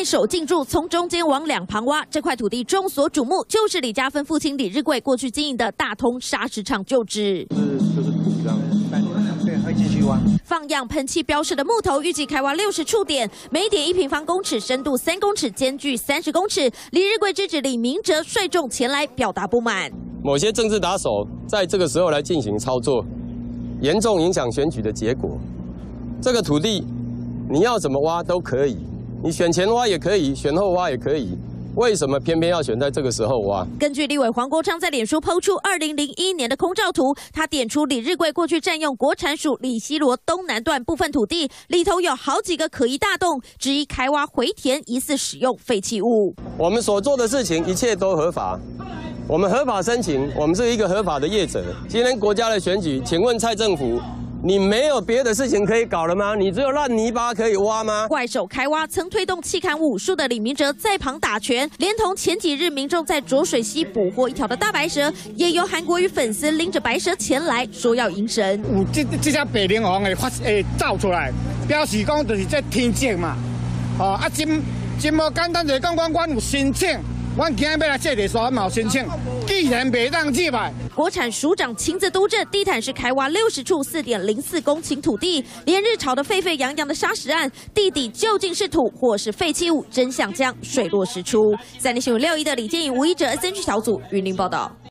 背手进驻，从中间往两旁挖。这块土地众所瞩目，就是李家芬父亲李日贵过去经营的大通砂石场旧址。就是土这样，对，会继续挖。放样喷漆标示的木头，预计开挖60处点，每点1平方公尺，深度3公尺，间距30公尺。李日贵之子李明哲率众前来表达不满。某些政治打手在这个时候来进行操作，严重影响选举的结果。这个土地你要怎么挖都可以。 你选前挖也可以，选后挖也可以，为什么偏偏要选在这个时候挖？根据立委黄国昌在脸书抛出2001年的空照图，他点出李日贵过去占用国产署里西螺东南段部分土地，里头有好几个可疑大洞，质疑开挖回填，疑似使用废弃物。我们所做的事情一切都合法，我们合法申请，我们是一个合法的业者。今天国家的选举，请问蔡政府？ 你没有别的事情可以搞了吗？你只有烂泥巴可以挖吗？怪手开挖，曾推动弃砍武术的李明哲在旁打拳，连同前几日民众在浊水溪捕获一条的大白蛇，也由韩国瑜粉丝拎着白蛇前来说要迎神。有这只白灵王的发诶造出来，表示讲就是这天谴嘛。哦啊，真无简单，就讲阮有申请。 我今天要来这里耍毛申请，既然袂当入来。国产署长亲自督政，地毯式开挖60处4.04公顷土地，连日吵得沸沸扬扬的砂石案，地底究竟是土或是废弃物，真相将水落石出。三立新闻6一的李建颖、吴一哲，SNG小组云林报道。